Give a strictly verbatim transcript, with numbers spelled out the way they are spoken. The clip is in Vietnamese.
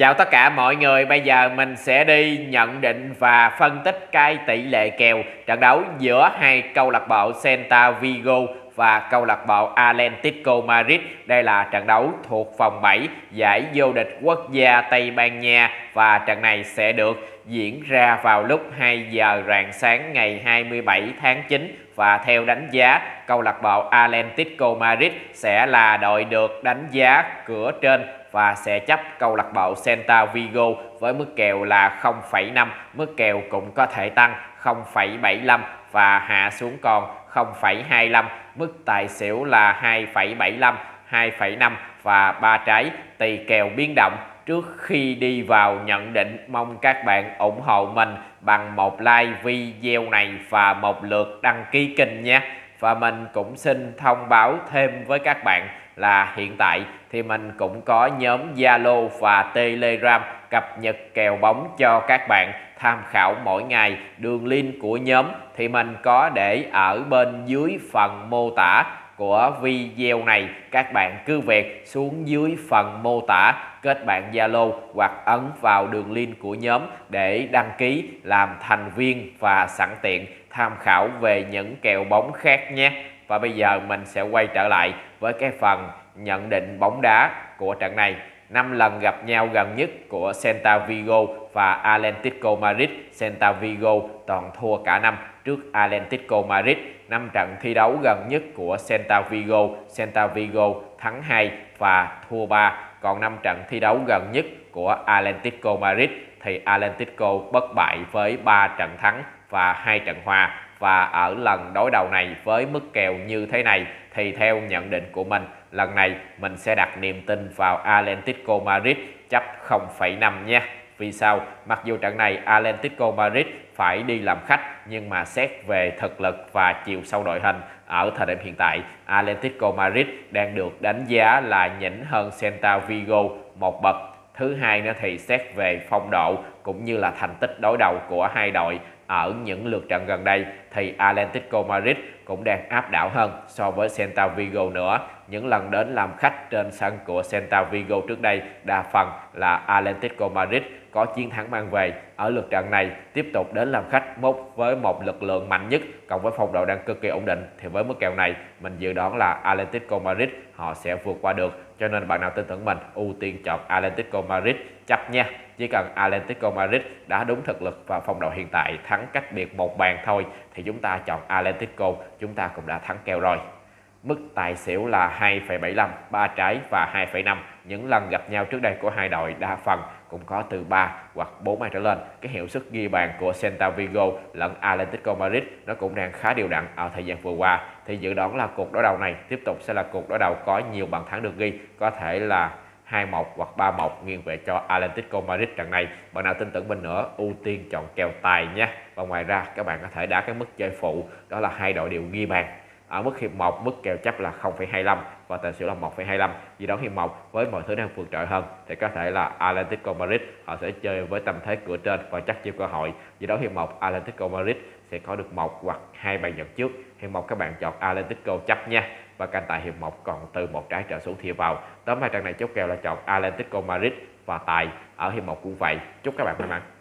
Chào tất cả mọi người, bây giờ mình sẽ đi nhận định và phân tích cái tỷ lệ kèo trận đấu giữa hai câu lạc bộ Celta Vigo và câu lạc bộ Atlético Madrid. Đây là trận đấu thuộc vòng bảy giải vô địch quốc gia Tây Ban Nha và trận này sẽ được diễn ra vào lúc hai giờ rạng sáng ngày hai mươi bảy tháng chín. Và theo đánh giá, câu lạc bộ Atlético Madrid sẽ là đội được đánh giá cửa trên và sẽ chấp câu lạc bộ Celta Vigo với mức kèo là không phẩy năm, mức kèo cũng có thể tăng không phẩy bảy mươi lăm và hạ xuống còn không phẩy hai mươi lăm, mức tài xỉu là hai phẩy bảy mươi lăm, hai phẩy năm và ba trái tùy kèo biến động. Trước khi đi vào nhận định, mong các bạn ủng hộ mình bằng một like video này và một lượt đăng ký kênh nhé. Và mình cũng xin thông báo thêm với các bạn là hiện tại thì mình cũng có nhóm Zalo và Telegram cập nhật kèo bóng cho các bạn tham khảo mỗi ngày. Đường link của nhóm thì mình có để ở bên dưới phần mô tả của video này, các bạn cứ việc xuống dưới phần mô tả kết bạn Zalo hoặc ấn vào đường link của nhóm để đăng ký làm thành viên và sẵn tiện tham khảo về những kèo bóng khác nhé. Và bây giờ mình sẽ quay trở lại với cái phần nhận định bóng đá của trận này. Năm lần gặp nhau gần nhất của Celta Vigo và Atlético Madrid, Celta Vigo toàn thua cả năm trước Atlético Madrid. Năm trận thi đấu gần nhất của Celta Vigo, Celta Vigo thắng hai và thua ba. Còn năm trận thi đấu gần nhất của Atlético Madrid thì Atlético bất bại với ba trận thắng và hai trận hòa. Và ở lần đối đầu này với mức kèo như thế này thì theo nhận định của mình, lần này mình sẽ đặt niềm tin vào Atlético Madrid chấp không phẩy năm nha. Vì sao? Mặc dù trận này Atlético Madrid phải đi làm khách, nhưng mà xét về thực lực và chiều sâu đội hình, ở thời điểm hiện tại Atlético Madrid đang được đánh giá là nhỉnh hơn Celta Vigo một bậc. Thứ hai nữa thì xét về phong độ cũng như là thành tích đối đầu của hai đội ở những lượt trận gần đây thì Atlético Madrid cũng đang áp đảo hơn so với Celta Vigo nữa. Những lần đến làm khách trên sân của Celta Vigo trước đây, đa phần là Atlético Madrid có chiến thắng mang về. Ở lượt trận này tiếp tục đến làm khách mốc với một lực lượng mạnh nhất cộng với phong độ đang cực kỳ ổn định, thì với mức kèo này mình dự đoán là Atlético Madrid họ sẽ vượt qua được. Cho nên bạn nào tin tưởng mình ưu tiên chọn Atlético Madrid chấp nha. Chỉ cần Atlético Madrid đã đúng thực lực và phong độ hiện tại, thắng cách biệt một bàn thôi thì chúng ta chọn Atlético, chúng ta cũng đã thắng kèo rồi. Mức tài xỉu là hai phẩy bảy mươi lăm, ba trái và hai phẩy năm. Những lần gặp nhau trước đây của hai đội đa phần cũng có từ ba hoặc bốn bàn trở lên. Cái hiệu suất ghi bàn của Celta Vigo lẫn Atlético Madrid nó cũng đang khá đều đặn ở thời gian vừa qua. Thì dự đoán là cuộc đối đầu này tiếp tục sẽ là cuộc đối đầu có nhiều bàn thắng được ghi, có thể là hai một hoặc ba một nghiêng về cho Atlético Madrid trận này. Bạn nào tin tưởng mình nữa ưu tiên chọn kèo tài nha. Và ngoài ra các bạn có thể đá cái mức chơi phụ, đó là hai đội đều ghi bàn. Ở mức hiệp một, mức kèo chấp là không phẩy hai mươi lăm và tài xỉu là một phẩy hai mươi lăm. Vì đó hiệp một với mọi thứ đang vượt trội hơn thì có thể là Atlético Madrid họ sẽ chơi với tâm thế cửa trên và chắc chiêu cơ hội. Vì đó hiệp một Atlético Madrid sẽ có được một hoặc hai bàn dẫn trước. Hiệp một các bạn chọn Atlético chấp nha. Và canh tại hiệp một còn từ một trái trở xuống thì vào. Tóm hai trận này chốt kèo là chọn Atlético Madrid và tài. Ở hiệp một cũng vậy. Chúc các bạn may mắn.